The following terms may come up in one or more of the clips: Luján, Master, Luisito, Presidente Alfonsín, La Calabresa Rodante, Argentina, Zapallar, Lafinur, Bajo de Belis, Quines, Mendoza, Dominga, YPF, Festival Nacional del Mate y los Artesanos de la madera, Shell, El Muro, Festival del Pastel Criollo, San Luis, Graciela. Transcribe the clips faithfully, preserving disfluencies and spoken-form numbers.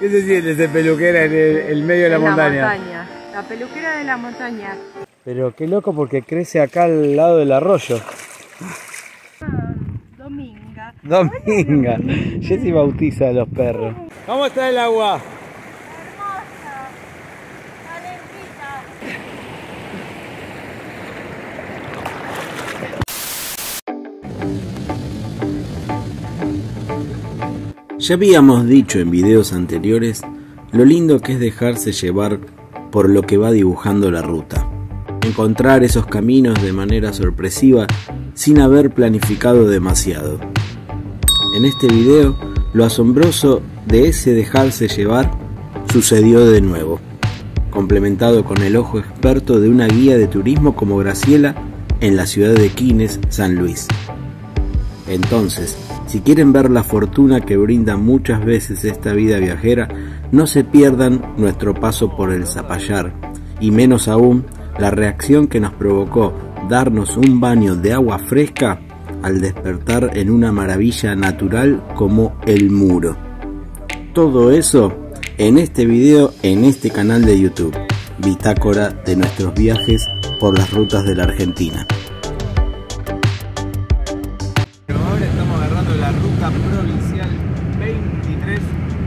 ¿Qué se siente ser peluquera en el, el medio de la, la montaña? montaña? La peluquera de la montaña. Pero qué loco, porque crece acá al lado del arroyo. Dominga. Dominga. Jessy bautiza a los perros. ¿Cómo está el agua? Hermosa. Calentita. Ya habíamos dicho en videos anteriores lo lindo que es dejarse llevar por lo que va dibujando la ruta. Encontrar esos caminos de manera sorpresiva sin haber planificado demasiado. En este video, lo asombroso de ese dejarse llevar sucedió de nuevo, complementado con el ojo experto de una guía de turismo como Graciela en la ciudad de Quines, San Luis. Entonces, si quieren ver la fortuna que brinda muchas veces esta vida viajera, no se pierdan nuestro paso por el Zapallar, y menos aún la reacción que nos provocó darnos un baño de agua fresca al despertar en una maravilla natural como El Muro. Todo eso en este video, en este canal de YouTube, bitácora de nuestros viajes por las rutas de la Argentina. Ahora estamos agarrando la ruta provincial veintitrés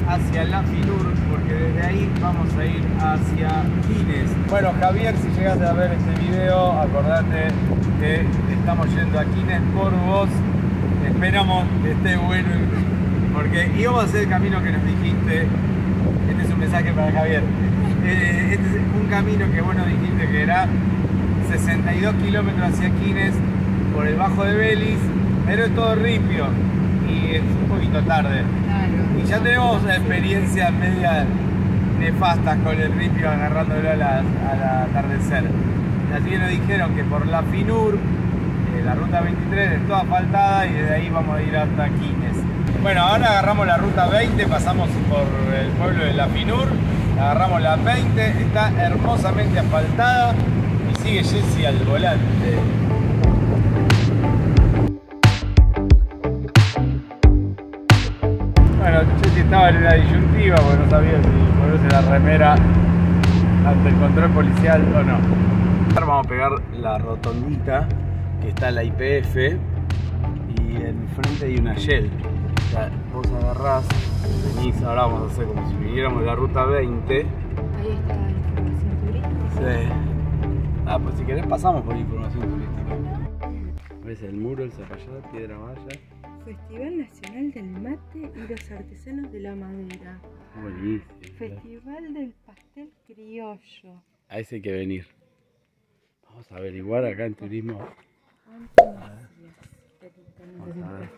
hacia Lafinur, porque desde ahí vamos a ir hacia Quines. Bueno, Javier, si llegas a ver este video, acordate que estamos yendo a Quines por vos. Esperamos que esté bueno, porque íbamos a hacer el camino que nos dijiste. Este es un mensaje para Javier. Este es un camino que vos nos dijiste que era sesenta y dos kilómetros hacia Quines por el Bajo de Belis, pero es todo ripio y es un poquito tarde. Y ya tenemos experiencias media nefastas con el ripio agarrándolo al atardecer. Así que nos dijeron que por Lafinur, eh, la ruta veintitrés es toda asfaltada y desde ahí vamos a ir hasta Quines. Bueno, ahora agarramos la ruta veinte, pasamos por el pueblo de Lafinur, agarramos la veinte, está hermosamente asfaltada y sigue Jessy al volante. Bueno, Jessy estaba en una disyuntiva porque no sabía si ponerse la remera ante el control policial o no. Ahora vamos a pegar la rotondita que está la Y P F y en frente hay una Shell. O sea, vos agarrás, venís, ahora vamos a hacer como si viniéramos la ruta veinte. Ahí está la información turística. Sí. Ah, pues si querés pasamos por información turística. ¿Ves el muro, el Zapallar, Piedra Maya? Festival Nacional del Mate y los Artesanos de la Madera. Buenísimo. Festival del Pastel Criollo. A ese hay que venir. Vamos a averiguar acá en turismo. Vamos a ver.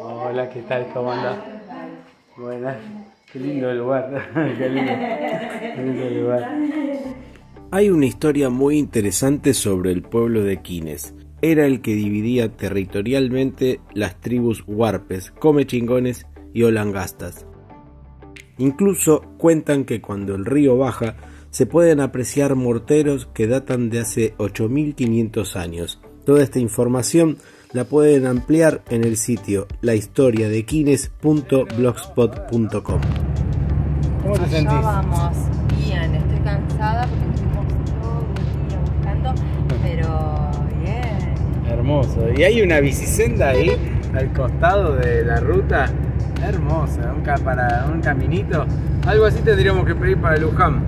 Hola, ¿qué tal? ¿Cómo andás? Buenas. Qué lindo el lugar. Qué lindo. Qué lindo el lugar. Hay una historia muy interesante sobre el pueblo de Quines. Era el que dividía territorialmente las tribus huarpes, comechingones y olangastas. Incluso cuentan que cuando el río baja se pueden apreciar morteros que datan de hace ocho mil quinientos años. Toda esta información la pueden ampliar en el sitio la historia de quines punto blogspot punto com. ¿Cómo te sentís? Allá vamos. Bien, estoy cansada porque pero bien. Hermoso. Y hay una bicisenda ahí, al costado de la ruta. Hermosa, un, para un caminito. Algo así tendríamos que pedir para Luján.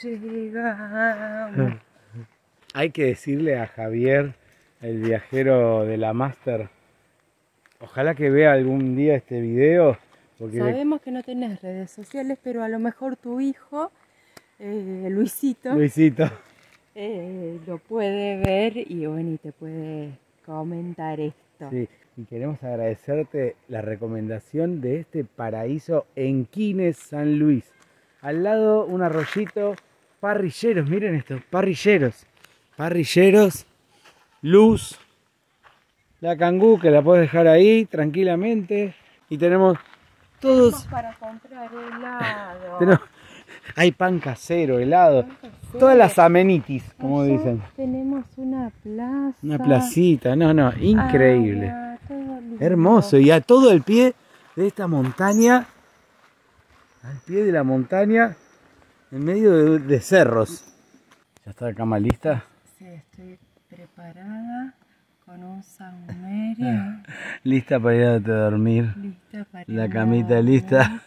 Llegamos, llegamos. Hay que decirle a Javier, el viajero de la Master, ojalá que vea algún día este video. Porque sabemos que no tenés redes sociales, pero a lo mejor tu hijo, eh, Luisito, Luisito. Eh, lo puede ver y, bueno, y te puede comentar esto. Sí, y queremos agradecerte la recomendación de este paraíso en Quines, San Luis. Al lado un arroyito, parrilleros, miren estos, parrilleros, parrilleros, luz. La cangú que la podés dejar ahí tranquilamente. Y tenemos todos. Tenemos para comprar helado. tenemos, Hay pan casero, helado, pan casero. Todas las amenities, como allá dicen. Tenemos una plaza. Una placita, no, no, increíble. Ah, hermoso, y a todo el pie de esta montaña, al pie de la montaña, en medio de, de cerros. ¿Ya está la cama lista? Sí, estoy preparada con un saumerio. Lista para irte a dormir. Lista para ir la camita a dormir. Lista.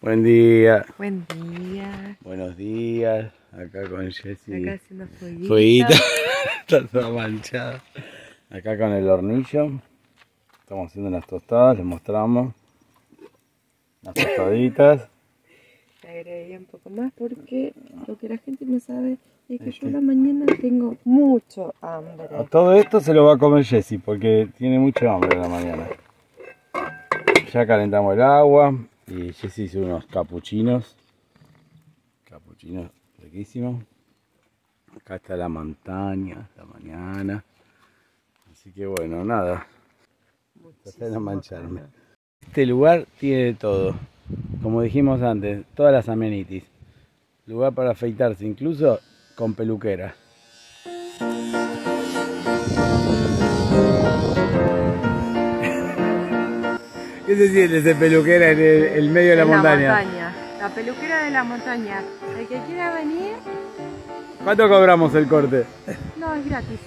Buen día. Buen día. Buenos días. Acá con Jessy. Acá haciendo fueguita. Fueguita. Está toda manchada. Acá con el hornillo. Estamos haciendo las tostadas, les mostramos. Las tostaditas. Le agregué un poco más porque lo que la gente no sabe es que yo a la mañana tengo mucho hambre. Todo esto se lo va a comer Jessy porque tiene mucho hambre a la mañana. Ya calentamos el agua. Y Jessy hizo unos capuchinos, capuchinos riquísimos. Acá está la montaña, la mañana. Así que bueno, nada. Traté de mancharme. Este lugar tiene de todo. Como dijimos antes, todas las amenities. Lugar para afeitarse, incluso con peluquera. ¿Qué se siente ese peluquera en el, el medio de la, la montaña? montaña? La peluquera de la montaña. El que quiera venir... ¿Cuánto cobramos el corte? No, es gratis.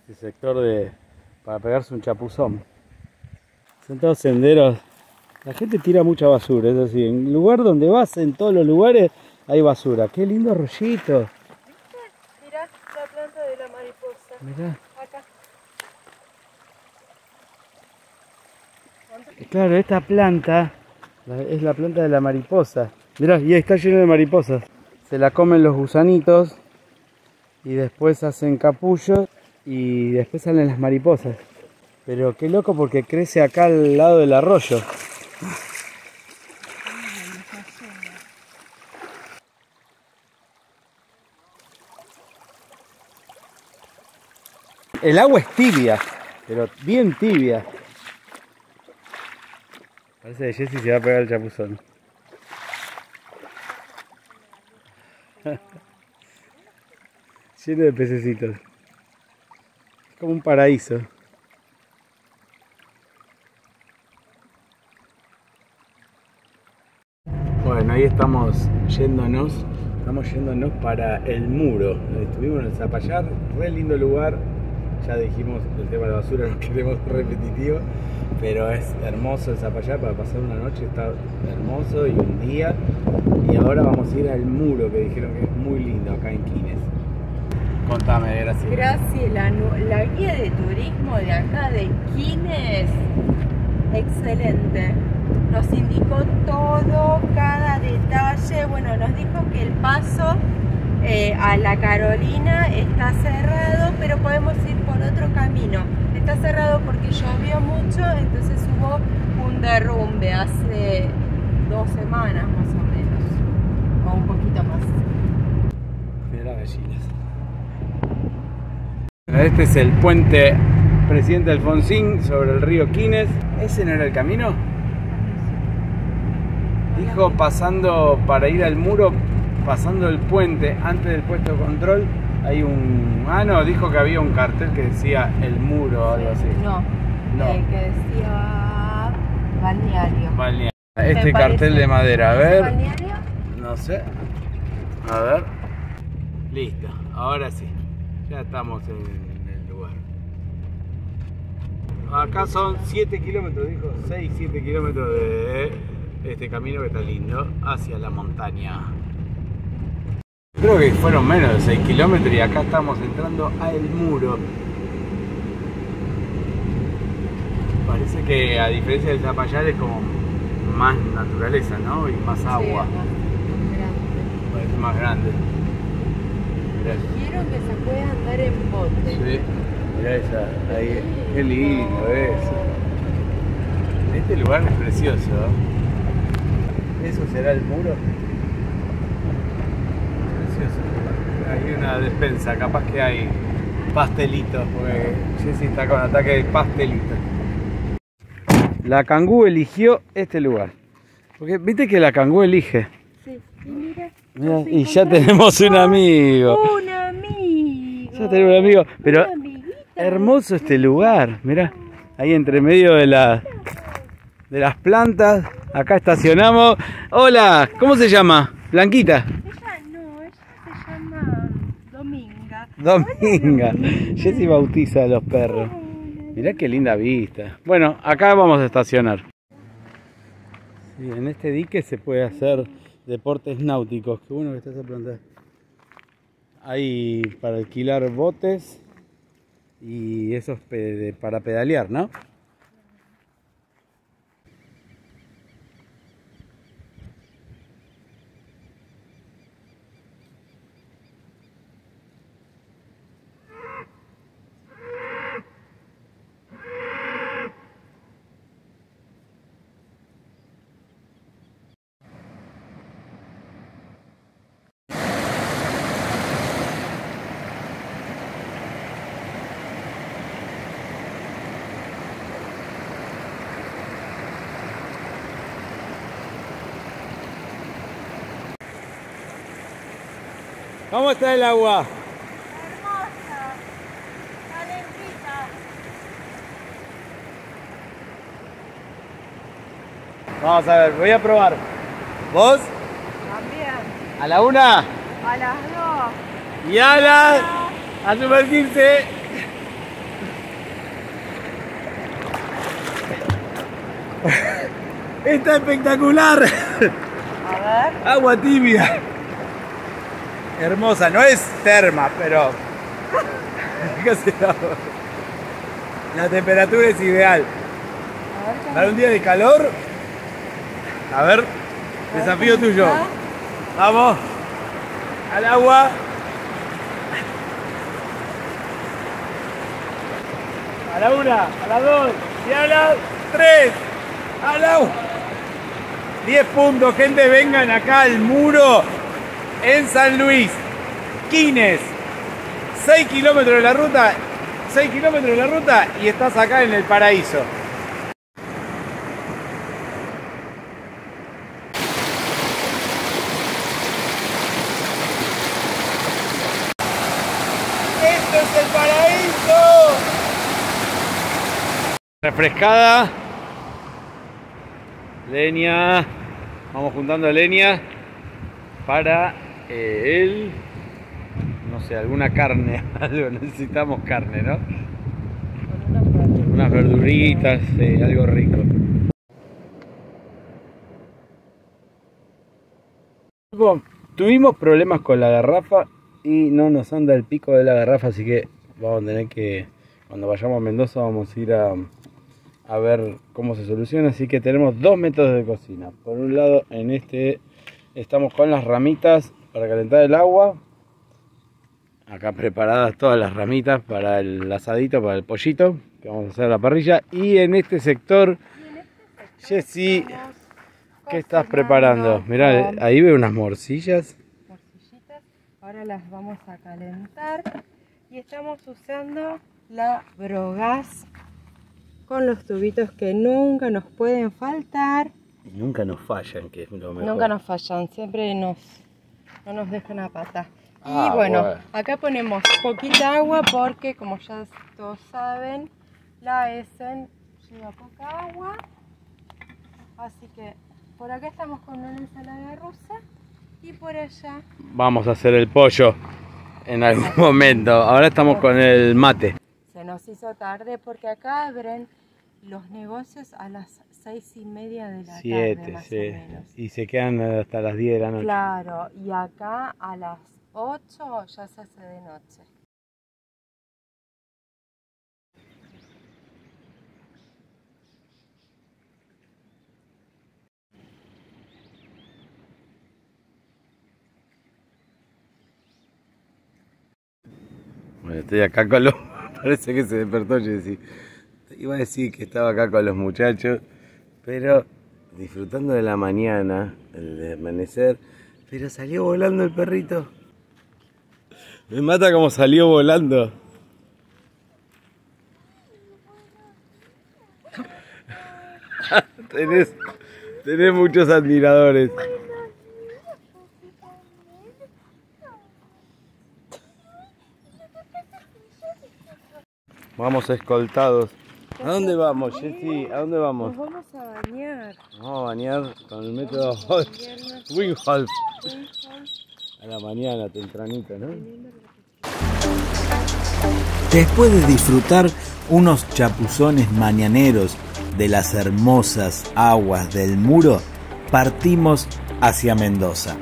Este sector de... para pegarse un chapuzón. Son todos senderos. La gente tira mucha basura, es decir, en lugar donde vas, en todos los lugares, hay basura. ¡Qué lindo rollito! Mirá la planta de la mariposa. Mirá. Claro, esta planta es la planta de la mariposa. Mirá, y ahí está lleno de mariposas. Se la comen los gusanitos y después hacen capullos y después salen las mariposas. Pero qué loco porque crece acá al lado del arroyo. El agua es tibia, pero bien tibia. Parece que Jessy se va a pegar el chapuzón. Lleno de pececitos. Es como un paraíso. Bueno, ahí estamos yéndonos. Estamos yéndonos para El Muro. Estuvimos en el Zapallar, re lindo lugar. Ya dijimos el tema de la basura, no queremos repetitivo, pero es hermoso el Zapallar para pasar una noche, está hermoso y un día. Y ahora vamos a ir al Muro, que dijeron que es muy lindo acá en Quines. Contame, Graciela. Graciela, la guía de turismo de acá de Quines, excelente. Nos indicó todo, cada detalle. Bueno, nos dijo que el paso... Eh, a la Carolina está cerrado, pero podemos ir por otro camino. Está cerrado porque llovió mucho, entonces hubo un derrumbe hace dos semanas más o menos, o un poquito más. Mira las gallinas. Este es el puente Presidente Alfonsín sobre el río Quines. ¿Ese no era el camino? Dijo pasando para ir al Muro. Pasando el puente, antes del puesto de control, hay un... Ah, no, dijo que había un cartel que decía El Muro o algo así. No, no. Eh, que decía balneario. Balneario. Este cartel de madera, a ver... ¿Balneario? No sé. A ver. Listo, ahora sí. Ya estamos en el lugar. Acá son siete kilómetros, dijo. seis, siete kilómetros de este camino que está lindo, hacia la montaña. Creo que fueron menos de seis kilómetros y acá estamos entrando a El Muro. Parece que a diferencia del Zapallar es como más naturaleza, ¿no? Y más agua. Sí, parece más grande. Dijeron que se puede andar en bote. Sí, mirá esa, ahí. Qué lindo eso. Este lugar es precioso. ¿Eso será El Muro? Hay una despensa, capaz que hay Pastelitos, porque Jessy está con ataque de pastelitos. La cangú eligió este lugar. Porque viste que la cangú elige. Sí, y mira. Mirá, y ya tenemos un amigo. Un amigo. Ya tenemos un amigo. Pero hermoso este lugar. Mirá, ahí entre medio de, la, de las plantas. Acá estacionamos. Hola, ¿cómo se llama? Blanquita. Ella no, ella se llama Dominga. Dominga. Jessy bautiza a los perros. Mirá qué linda vista. Bueno, acá vamos a estacionar. Sí, en este dique se puede hacer deportes náuticos. Qué bueno que está esa planta. Hay para alquilar botes y esos para pedalear, ¿no? ¿Cómo está el agua? Hermosa, calentita. Vamos a ver, voy a probar. ¿Vos? También. ¿A la una? A las dos. Y a las... a sumergirse. Está espectacular. A ver. Agua tibia. Hermosa, no es terma, pero la temperatura es ideal. Para un día de calor, a ver, desafío tuyo. Vamos, al agua. A la una, a las dos y a las tres. Al agua. diez puntos, gente, vengan acá al muro. En San Luis, Quines, seis kilómetros de la ruta, seis kilómetros de la ruta y estás acá en el paraíso. ¡Esto es el paraíso! Refrescada, leña, vamos juntando leña para... el, no sé, alguna carne, algo, necesitamos carne, ¿no? Unas verduritas, eh, algo rico. Tuvimos problemas con la garrafa y no nos anda el pico de la garrafa, así que vamos a tener que, cuando vayamos a Mendoza, vamos a ir a, a ver cómo se soluciona. Así que tenemos dos métodos de cocina. Por un lado, en este estamos con las ramitas para calentar el agua. Acá preparadas todas las ramitas para el asadito, para el pollito que vamos a hacer a la parrilla. Y en este sector, Jessy, ¿qué estás preparando? Mirá, ahí veo unas morcillas. Morcillitas, ahora las vamos a calentar. Y estamos usando la brogas con los tubitos que nunca nos pueden faltar. Y nunca nos fallan, que es lo mejor. Nunca nos fallan, siempre nos... no nos dejan a pata. Ah, y bueno, bueno, acá ponemos poquita agua porque, como ya todos saben, la Essen lleva poca agua. Así que por acá estamos con una ensalada rusa y por allá... vamos a hacer el pollo en algún momento. Ahora estamos con el mate. Se nos hizo tarde porque acá abren los negocios a las seis y media de la Siete, tarde más sí. o menos. Y se quedan hasta las diez de la noche. Claro, y acá a las ocho ya se hace de noche. Bueno, estoy acá con los... parece que se despertó Jessy. Iba a decir que estaba acá con los muchachos, pero disfrutando de la mañana, el amanecer, pero salió volando el perrito. Me mata como salió volando. tenés, tenés muchos admiradores. Vamos escoltados. ¿A dónde vamos, Jessy? ¿A dónde vamos? Nos vamos a bañar. Vamos a bañar con el método Wingholf. A la mañana, tempranito, ¿no? Después de disfrutar unos chapuzones mañaneros de las hermosas aguas del Muro, partimos hacia Mendoza.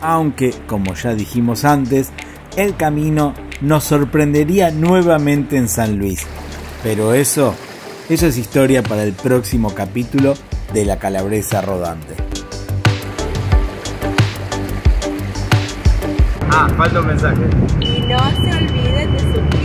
Aunque, como ya dijimos antes, el camino nos sorprendería nuevamente en San Luis. Pero eso, eso es historia para el próximo capítulo de La Calabresa Rodante. Ah, falta un mensaje. Y no se olviden de su...